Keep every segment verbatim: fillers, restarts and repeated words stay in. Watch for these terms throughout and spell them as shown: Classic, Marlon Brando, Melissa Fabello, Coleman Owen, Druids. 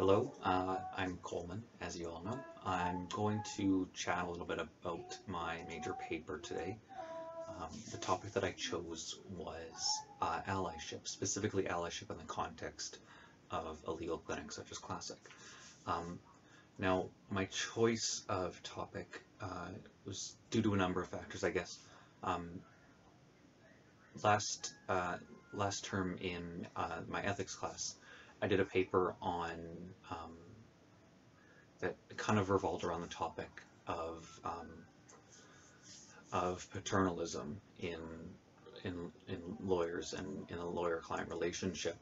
Hello, uh, I'm Coleman, as you all know. I'm going to chat a little bit about my major paper today. Um, the topic that I chose was uh, allyship, specifically allyship in the context of a legal clinic such as Classic. Um, now, my choice of topic uh, was due to a number of factors, I guess. Um, last, uh, last term in uh, my ethics class, I did a paper on um, that kind of revolved around the topic of um, of paternalism in in in lawyers and in a lawyer-client relationship,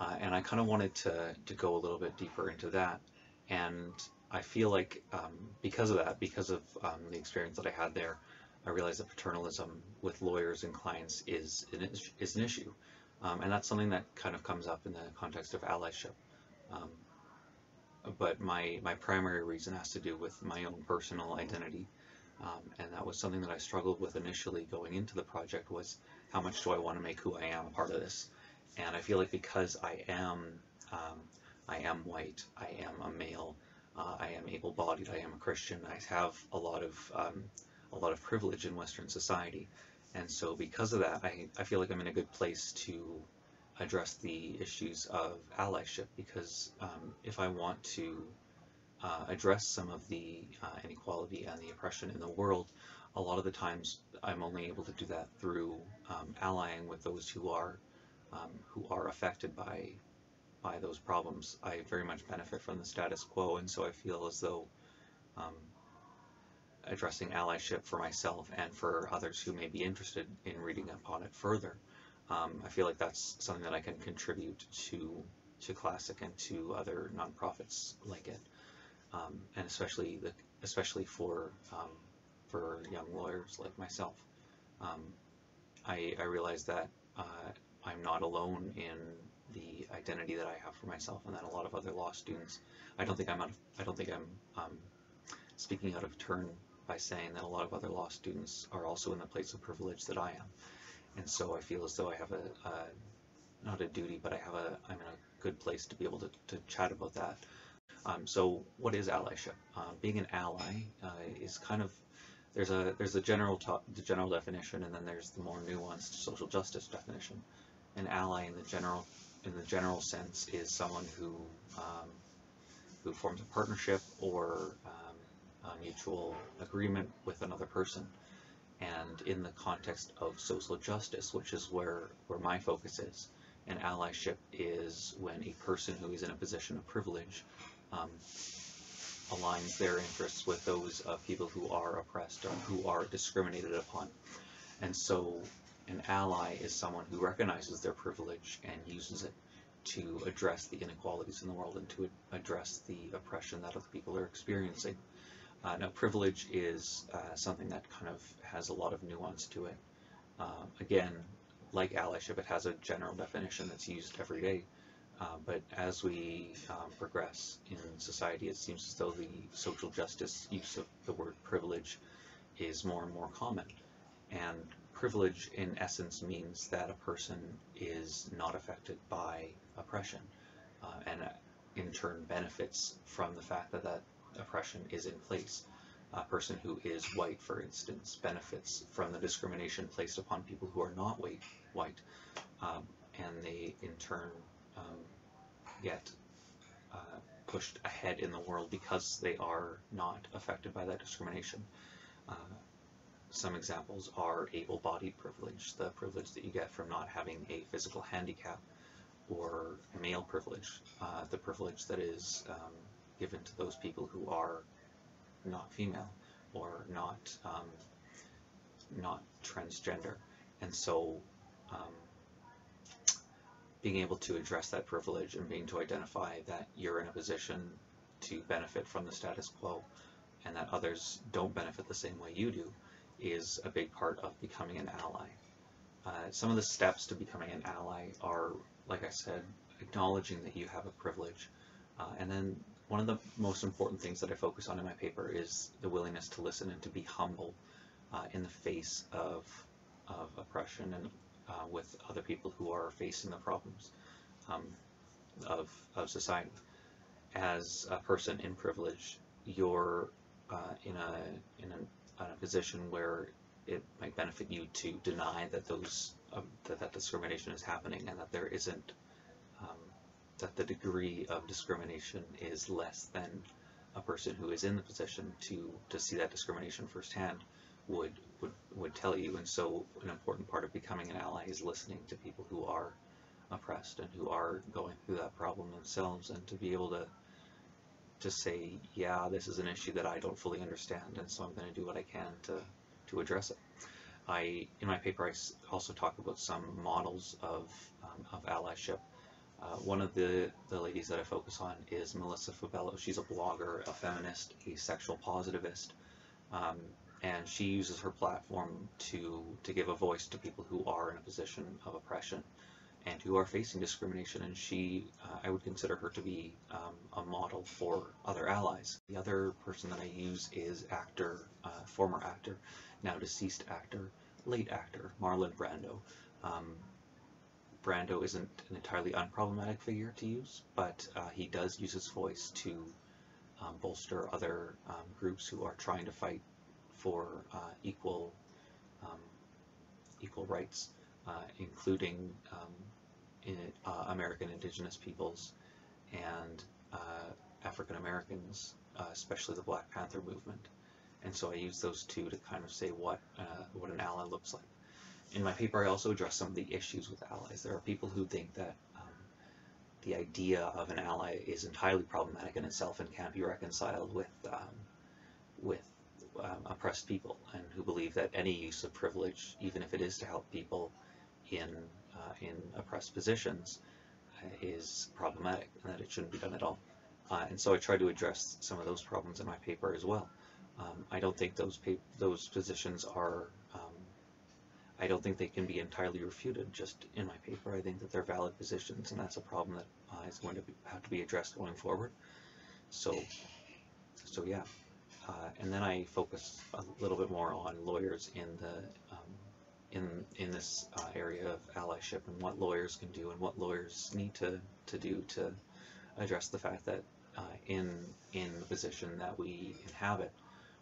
uh, and I kind of wanted to to go a little bit deeper into that. And I feel like um, because of that, because of um, the experience that I had there, I realized that paternalism with lawyers and clients is an, is an issue. Um, and that's something that kind of comes up in the context of allyship. Um, but my, my primary reason has to do with my own personal identity. Um, and that was something that I struggled with initially going into the project, was how much do I want to make who I am a part of this? And I feel like because I am, um, I am white, I am a male, uh, I am able-bodied, I am a Christian, I have a lot of, um, a lot of privilege in Western society. And so because of that, I, I feel like I'm in a good place to address the issues of allyship, because um, if I want to uh, address some of the uh, inequality and the oppression in the world, a lot of the times I'm only able to do that through um, allying with those who are um, who are affected by, by those problems. I very much benefit from the status quo, and so I feel as though um, addressing allyship for myself and for others who may be interested in reading upon it further. Um, I feel like that's something that I can contribute to to Classic and to other nonprofits like it, um, and especially the, especially for um, for young lawyers like myself. Um, I, I realize that uh, I'm not alone in the identity that I have for myself, and that a lot of other law students. I don't think I'm out of, I don't think I'm um, speaking out of turn by saying that a lot of other law students are also in the place of privilege that I am. And so I feel as though I have a, uh, not a duty, but I have a, I'm in a good place to be able to, to chat about that. Um, so what is allyship? Uh, being an ally uh, is kind of, there's a there's a general, the general definition, and then there's the more nuanced social justice definition. An ally in the general, in the general sense is someone who, um, who forms a partnership or uh, a mutual agreement with another person. And in the context of social justice, which is where, where my focus is, an allyship is when a person who is in a position of privilege um, aligns their interests with those of people who are oppressed or who are discriminated upon. And so an ally is someone who recognizes their privilege and uses it to address the inequalities in the world and to address the oppression that other people are experiencing. Uh, now, privilege is uh, something that kind of has a lot of nuance to it. Um, again, like allyship, it has a general definition that's used every day. Uh, but as we um, progress in society, it seems as though the social justice use of the word privilege is more and more common. And privilege, in essence, means that a person is not affected by oppression uh, and in turn benefits from the fact that that oppression is in place. A person who is white, for instance, benefits from the discrimination placed upon people who are not white, white um, and they in turn um, get uh, pushed ahead in the world because they are not affected by that discrimination. Uh, some examples are able-bodied privilege, the privilege that you get from not having a physical handicap, or male privilege, uh, the privilege that is um, given to those people who are not female or not um, not transgender. And so um, being able to address that privilege and being to identify that you're in a position to benefit from the status quo and that others don't benefit the same way you do is a big part of becoming an ally. Uh, some of the steps to becoming an ally are, like I said, acknowledging that you have a privilege, uh, and then one of the most important things that I focus on in my paper is the willingness to listen and to be humble uh, in the face of, of oppression and uh, with other people who are facing the problems um, of, of society. as a person in privilege, you're uh, in a in a, a position where it might benefit you to deny that those um, that, that discrimination is happening, and that there isn't um, that the degree of discrimination is less than a person who is in the position to to see that discrimination firsthand would would would tell you. And so an important part of becoming an ally is listening to people who are oppressed and who are going through that problem themselves, and to be able to to say, yeah, this is an issue that I don't fully understand, and so I'm going to do what I can to to address it. I in my paper I also talk about some models of um, of allyship. Uh, one of the, the ladies that I focus on is Melissa Fabello. She's a blogger, a feminist, a sexual positivist, um, and she uses her platform to, to give a voice to people who are in a position of oppression and who are facing discrimination, and she, uh, I would consider her to be um, a model for other allies. The other person that I use is actor, uh, former actor, now deceased actor, late actor, Marlon Brando. Um, Brando isn't an entirely unproblematic figure to use, but uh, he does use his voice to um, bolster other um, groups who are trying to fight for uh, equal um, equal rights, uh, including um, in, uh, American Indigenous peoples and uh, African Americans, uh, especially the Black Panther movement. And so I use those two to kind of say what uh, what an ally looks like. In my paper, I also address some of the issues with allies. There are people who think that um, the idea of an ally is entirely problematic in itself and can't be reconciled with um, with um, oppressed people, and who believe that any use of privilege, even if it is to help people in uh, in oppressed positions, uh, is problematic and that it shouldn't be done at all. Uh, and so I try to address some of those problems in my paper as well. Um, I don't think those pa those positions are um, I don't think they can be entirely refuted just in my paper. I think that they're valid positions, and that's a problem that uh, is going to be, have to be addressed going forward. So, so yeah. Uh, and then I focus a little bit more on lawyers in the um, in in this uh, area of allyship, and what lawyers can do and what lawyers need to to do to address the fact that uh, in in the position that we inhabit,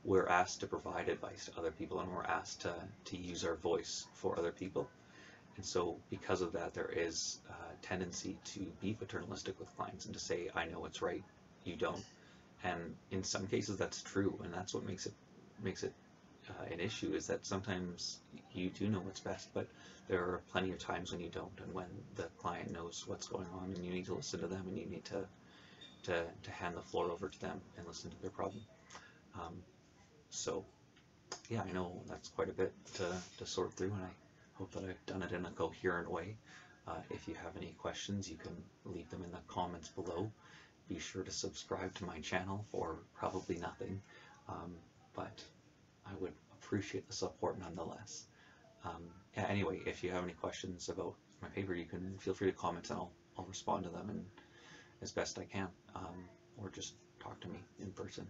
we're asked to provide advice to other people, and we're asked to, to use our voice for other people. And so because of that, there is a tendency to be paternalistic with clients and to say, I know what's right, you don't. And in some cases that's true, and that's what makes it makes it uh, an issue, is that sometimes you do know what's best, but there are plenty of times when you don't, and when the client knows what's going on, and you need to listen to them, and you need to, to, to hand the floor over to them and listen to their problem. Um, So, yeah, I know that's quite a bit to, to sort through, and I hope that I've done it in a coherent way. Uh, if you have any questions, you can leave them in the comments below. Be sure to subscribe to my channel for probably nothing, um, but I would appreciate the support nonetheless. Um, yeah, anyway, if you have any questions about my paper, you can feel free to comment, and I'll, I'll respond to them and as best I can, um, or just talk to me in person.